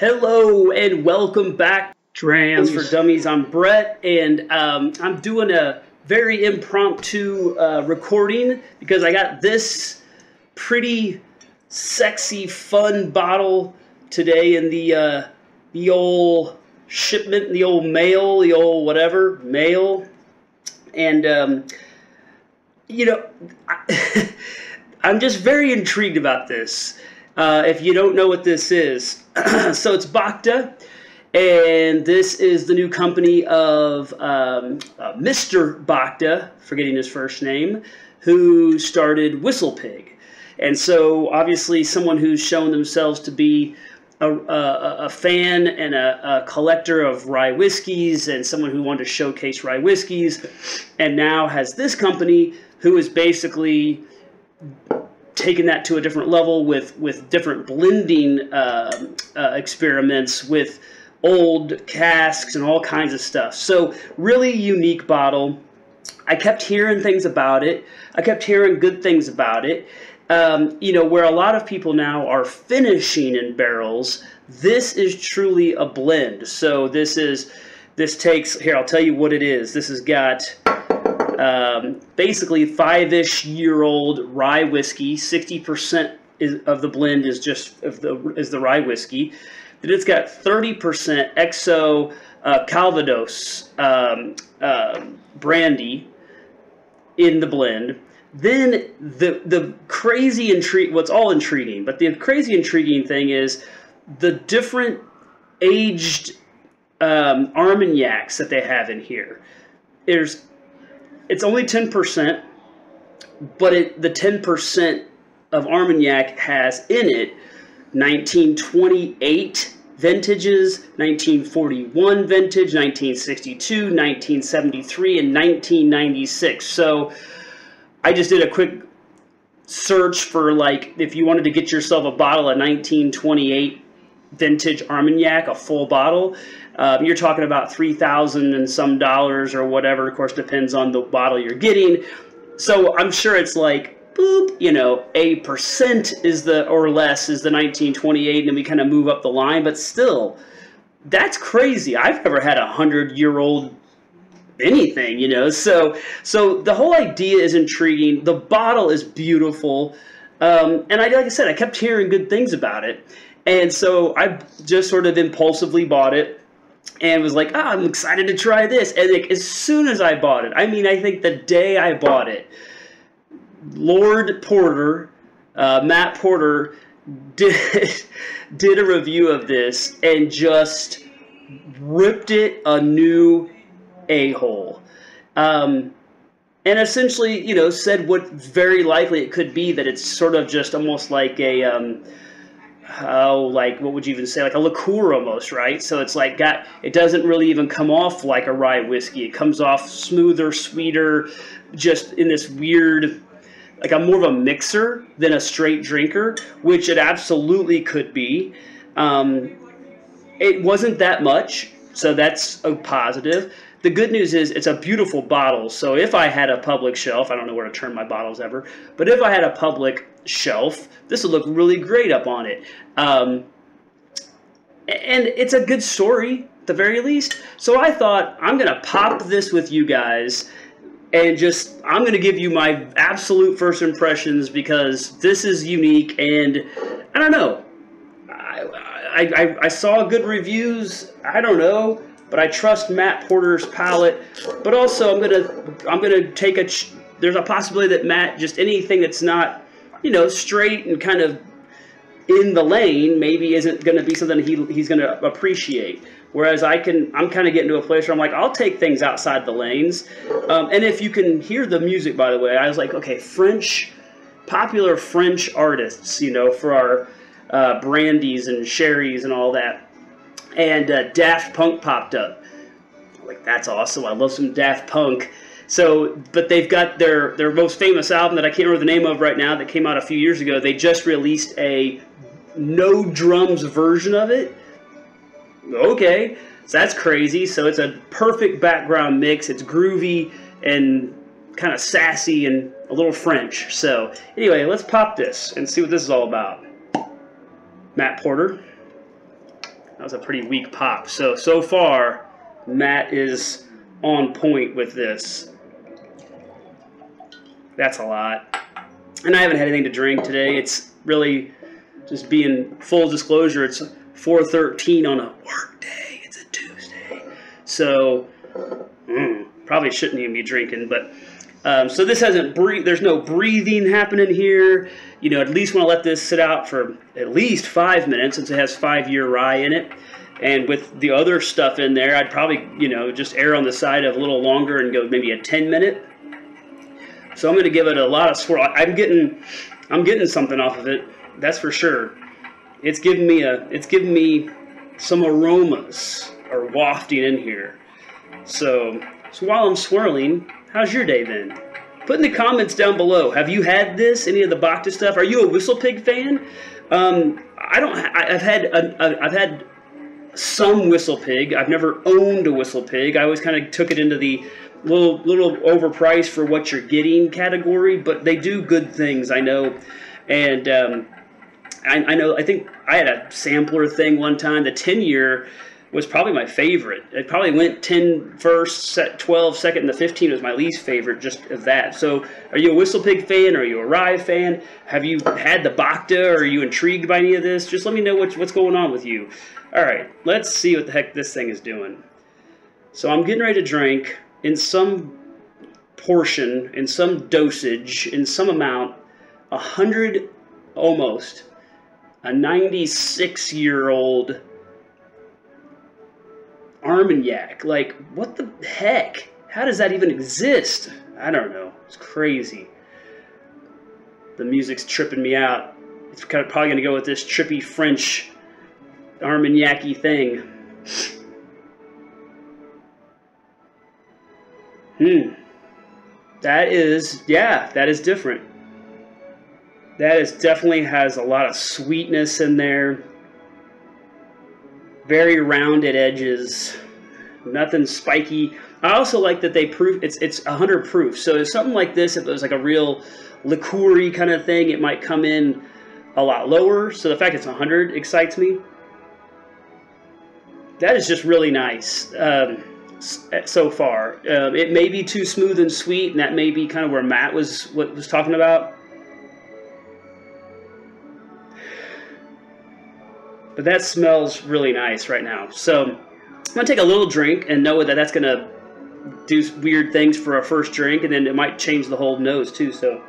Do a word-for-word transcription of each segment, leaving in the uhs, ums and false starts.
Hello and welcome back, Drams for Dummies. I'm Brett, and um, I'm doing a very impromptu uh, recording because I got this pretty sexy, fun bottle today in the uh, the old shipment, the old mail, the old whatever mail, and um, you know, I I'm just very intrigued about this. Uh, if you don't know what this is, so it's Bhakta, and this is the new company of um, uh, Mister Bhakta, forgetting his first name, who started Whistlepig. And so obviously someone who's shown themselves to be a, a, a fan and a, a collector of rye whiskeys, and someone who wanted to showcase rye whiskeys, and now has this company who is basically taking that to a different level with with different blending uh, uh, experiments with old casks and all kinds of stuff. So really unique bottle. I kept hearing things about it. I kept hearing good things about it. Um, you know, where a lot of people now are finishing in barrels, this is truly a blend. So this is this takes here. I'll tell you what it is. This has got Um, basically five-ish year old rye whiskey. sixty percent is, of the blend is just of the is the rye whiskey. Then it's got thirty percent X O uh, Calvados um, uh, brandy in the blend. Then the the crazy intrigue. What's all intriguing, but the crazy intriguing thing is the different aged um, Armagnacs that they have in here. There's It's only ten percent, but it, the ten percent of Armagnac has in it nineteen twenty-eight vintages, nineteen forty-one vintage, nineteen sixty-two, nineteen seventy-three, and nineteen ninety-six. So I just did a quick search for, like, if you wanted to get yourself a bottle of nineteen twenty-eight vintage Armagnac, a full bottle, um, you're talking about three thousand and some dollars or whatever. Of course, depends on the bottle you're getting. So I'm sure it's like, boop, you know, a percent is the or less is the nineteen twenty-eight, and then we kind of move up the line. But still, that's crazy. I've never had a hundred year old anything, you know. So so the whole idea is intriguing. The bottle is beautiful, um, and I like I said, I kept hearing good things about it. And so I just sort of impulsively bought it and was like, oh, I'm excited to try this. And like, as soon as I bought it, I mean, I think the day I bought it, Lord Porter, uh, Matt Porter, did, did a review of this and just ripped it a new a-hole. Um, and essentially, you know, said what very likely it could be, that it's sort of just almost like a... Um, Oh, like, what would you even say? Like a liqueur almost, right? So it's like got, it doesn't really even come off like a rye whiskey. It comes off smoother, sweeter, just in this weird, like I'm more of a mixer than a straight drinker, which it absolutely could be. Um, it wasn't that much, so that's a positive. The good news is it's a beautiful bottle. So if I had a public shelf, I don't know where to turn my bottles ever, but if I had a public shelf, this would look really great up on it. Um, and it's a good story, at the very least. So I thought, I'm going to pop this with you guys and just, I'm going to give you my absolute first impressions because this is unique and I don't know. I, I, I, I saw good reviews. I don't know. But I trust Matt Porter's palate. But also, I'm gonna I'm gonna take a. Ch There's a possibility that Matt just anything that's not, you know, straight and kind of in the lane maybe isn't gonna be something he he's gonna appreciate. Whereas I can I'm kind of getting to a place where I'm like, I'll take things outside the lanes. Um, and if you can hear the music, by the way, I was like, okay, French, popular French artists, you know, for our uh, brandies and sherries and all that. And uh, Daft Punk popped up. Like, that's awesome. I love some Daft Punk. So, but they've got their, their most famous album that I can't remember the name of right now that came out a few years ago. They just released a no drums version of it. Okay. So that's crazy. So it's a perfect background mix. It's groovy and kind of sassy and a little French. So anyway, let's pop this and see what this is all about. Matt Porter. That was a pretty weak pop. So, so far, Matt is on point with this. That's a lot. And I haven't had anything to drink today. It's really just being full disclosure. It's four thirteen on a work day. It's a Tuesday. So mm, probably shouldn't even be drinking. But um, so this hasn't breathe. There's no breathing happening here. You know, at least want to let this sit out for at least five minutes since it has five-year rye in it. And with the other stuff in there, I'd probably, you know, just err on the side of a little longer and go maybe a ten-minute. So I'm going to give it a lot of swirl. I'm getting, I'm getting something off of it. That's for sure. It's giving me a, it's giving me some aromas are wafting in here. So, so while I'm swirling, how's your day been? Put in the comments down below. Have you had this? Any of the Bhakta stuff? Are you a Whistlepig fan? Um, I don't. I, I've had. A, I've had. Some Whistlepig. I've never owned a Whistlepig. I always kind of took it into the little little overpriced for what you're getting category, but they do good things, I know. And um, I, I know, I think I had a sampler thing one time. The ten year was probably my favorite. It probably went ten first, twelve second, and the fifteen was my least favorite just of that. So are you a Whistlepig fan? Or are you a rye fan? Have you had the Bhakta? Or are you intrigued by any of this? Just let me know what's, what's going on with you. All right, let's see what the heck this thing is doing. So I'm getting ready to drink in some portion, in some dosage, in some amount, a hundred almost, a ninety-six-year-old Armagnac. Like, what the heck? How does that even exist? I don't know. It's crazy. The music's tripping me out. It's kind of probably going to go with this trippy French Armagnac-y thing. Hmm. That is, yeah, that is different. That is definitely has a lot of sweetness in there. Very rounded edges, nothing spiky. I also like that they proof. It's it's one hundred proof. So if something like this, if it was like a real liqueur-y kind of thing, it might come in a lot lower. So the fact it's one hundred excites me. That is just really nice um, so far. Um, it may be too smooth and sweet, and that may be kind of where Matt was what was talking about. But that smells really nice right now. So I'm gonna take a little drink and know that that's gonna do weird things for our first drink, and then it might change the whole nose too. So.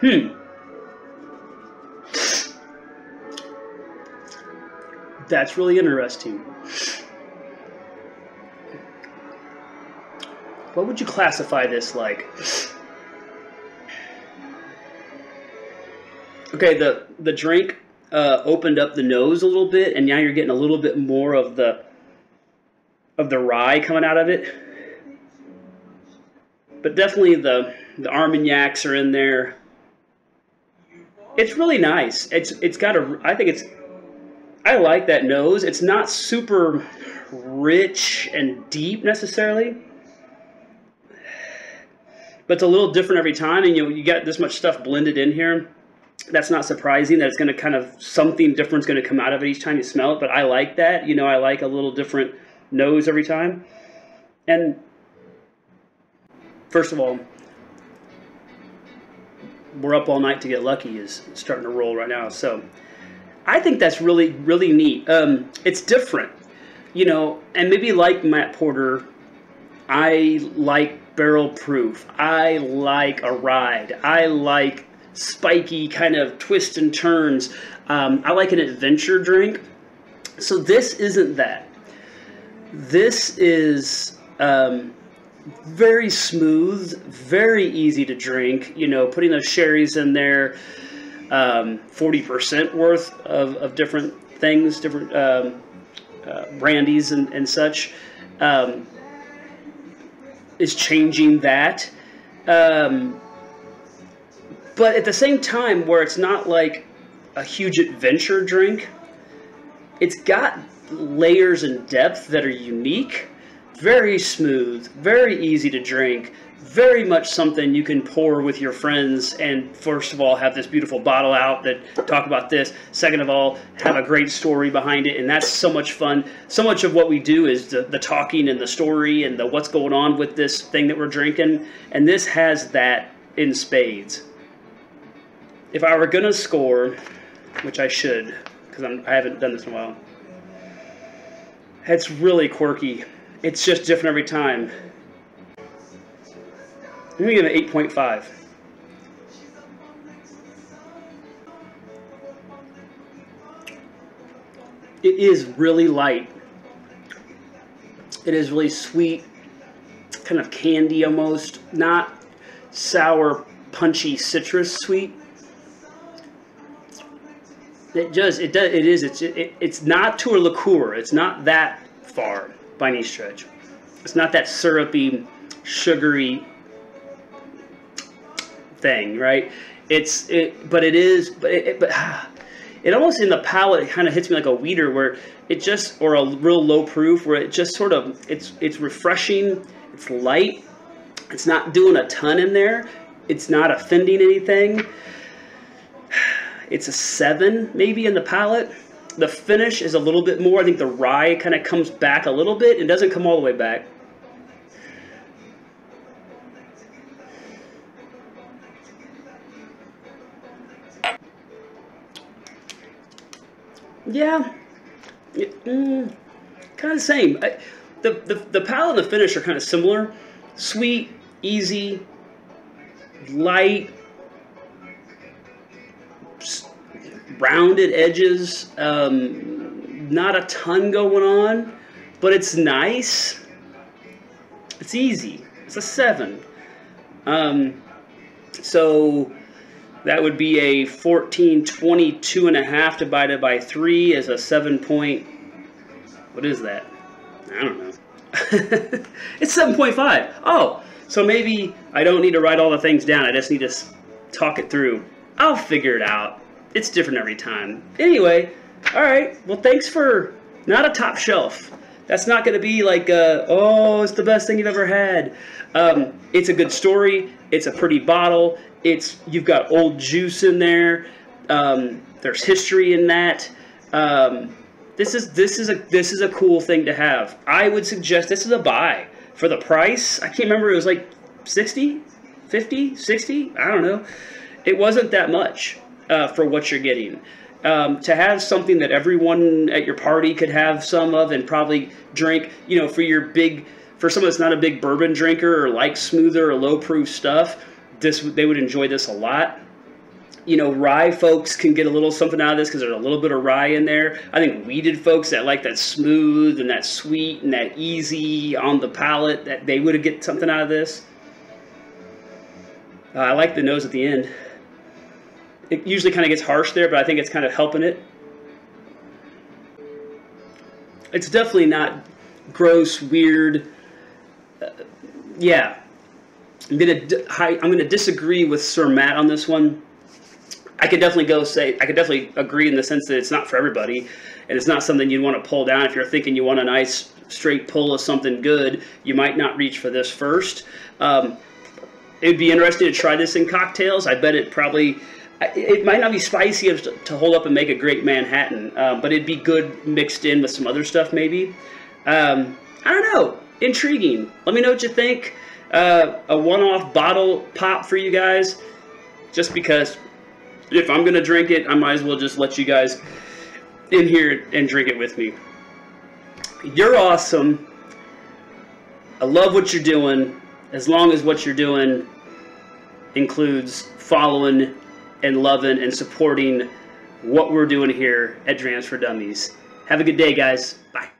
Hmm. That's really interesting. What would you classify this like? Okay, the, the drink uh, opened up the nose a little bit, and now you're getting a little bit more of the of the rye coming out of it. But definitely the, the Armagnacs are in there. It's really nice. It's it's got a. I think it's. I like that nose. It's not super rich and deep necessarily, but it's a little different every time. And you know, you got this much stuff blended in here. That's not surprising that it's going to kind of something different's going to come out of it each time you smell it. But I like that. You know, I like a little different nose every time. And first of all, we're up all night to get lucky is starting to roll right now. So I think that's really, really neat. Um, it's different, you know, and maybe like Matt Porter, I like barrel proof. I like a ride. I like spiky kind of twists and turns. Um, I like an adventure drink. So this isn't that. This is, um, very smooth, very easy to drink. You know, putting those sherries in there, um, forty percent worth of, of different things, different um, uh, brandies and, and such, um, is changing that. Um, but at the same time, where it's not like a huge adventure drink, it's got layers and depth that are unique. Very smooth, very easy to drink, very much something you can pour with your friends and first of all have this beautiful bottle out that talk about this, second of all have a great story behind it, and that's so much fun. So much of what we do is the, the talking and the story and the what's going on with this thing that we're drinking, and this has that in spades. If I were gonna score, which I should because I haven't done this in a while, it's really quirky. It's just different every time. I'm going to give it eight point five. It is really light. It is really sweet, kind of candy almost. Not sour, punchy, citrus sweet. It just, it does, it is, it's, it, it's not to a liqueur. It's not that far. By any stretch. It's not that syrupy, sugary thing, right? It's it, but it is, but it, it, but ah, it almost in the palate kind of hits me like a weeder, where it just, or a real low proof, where it just sort of, it's it's refreshing, it's light, it's not doing a ton in there, it's not offending anything. It's a seven maybe in the palate. The finish is a little bit more. I think the rye kind of comes back a little bit. It doesn't come all the way back. Yeah, it, mm, kind of the same. I, the, the, the palate and the finish are kind of similar. Sweet, easy, light, rounded edges, um, not a ton going on, but it's nice. It's easy. It's a seven. Um, so that would be a fourteen twenty-two and a half divided by three is a seven point. What is that? I don't know. It's seven point five. Oh, so maybe I don't need to write all the things down. I just need to talk it through. I'll figure it out. It's different every time. Anyway, all right. Well, thanks for not a top shelf. That's not going to be like, a, oh, it's the best thing you've ever had. Um, it's a good story. It's a pretty bottle. It's you've got old juice in there. Um, there's history in that. Um, this is this is a this is a cool thing to have. I would suggest this is a buy for the price. I can't remember. It was like sixty, fifty, sixty. I don't know. It wasn't that much. Uh, for what you're getting. Um, to have something that everyone at your party could have some of and probably drink, you know, for your big, for someone that's not a big bourbon drinker or likes smoother or low proof stuff, this they would enjoy this a lot. You know, rye folks can get a little something out of this because there's a little bit of rye in there. I think weeded folks that like that smooth and that sweet and that easy on the palate, that they would get something out of this. Uh, I like the nose at the end. It usually kind of gets harsh there, but I think it's kind of helping it. It's definitely not gross, weird. Uh, yeah. I'm going to I'm going to disagree with Sir Matt on this one. I could definitely go say, I could definitely agree in the sense that it's not for everybody, and it's not something you'd want to pull down. If you're thinking you want a nice straight pull of something good, you might not reach for this first. Um, it would be interesting to try this in cocktails. I bet it probably... It might not be spicy enough to hold up and make a great Manhattan, uh, but it'd be good mixed in with some other stuff maybe. Um, I don't know. Intriguing. Let me know what you think. Uh, a one-off bottle pop for you guys, just because if I'm going to drink it, I might as well just let you guys in here and drink it with me. You're awesome. I love what you're doing, as long as what you're doing includes following and loving and supporting what we're doing here at Drams for Dummies. Have a good day, guys. Bye.